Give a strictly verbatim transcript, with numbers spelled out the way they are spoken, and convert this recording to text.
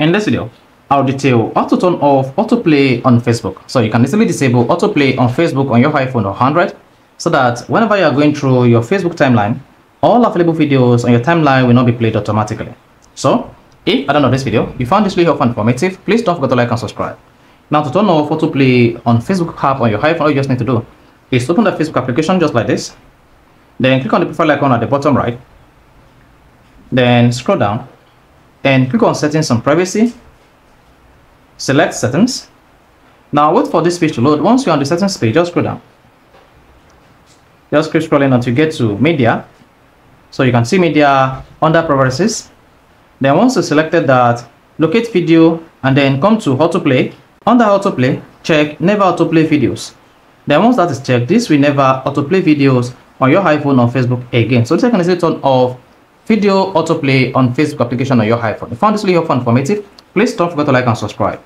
In this video, I'll detail how to turn off autoplay on Facebook. So you can easily disable autoplay on Facebook on your iPhone or Android, so that whenever you are going through your Facebook timeline, all available videos on your timeline will not be played automatically. So if at the end of this video you found this video helpful and informative, please don't forget to like and subscribe. Now, to turn off autoplay on Facebook app on your iPhone, all you just need to do is open the Facebook application just like this. Then click on the profile icon at the bottom right. Then scroll down and click on settings and privacy. Select settings. Now wait for this page to load. Once you're on the settings page, just scroll down. Just keep scrolling until you get to media. So you can see media under preferences. Then once you selected that, locate video and then come to autoplay. Under autoplay, check never autoplay videos. Then once that is checked, this will never autoplay videos on your iPhone or Facebook again. So this can easily turn off video autoplay on Facebook application on your iPhone. If you found this video helpful and informative, please don't forget to like and subscribe.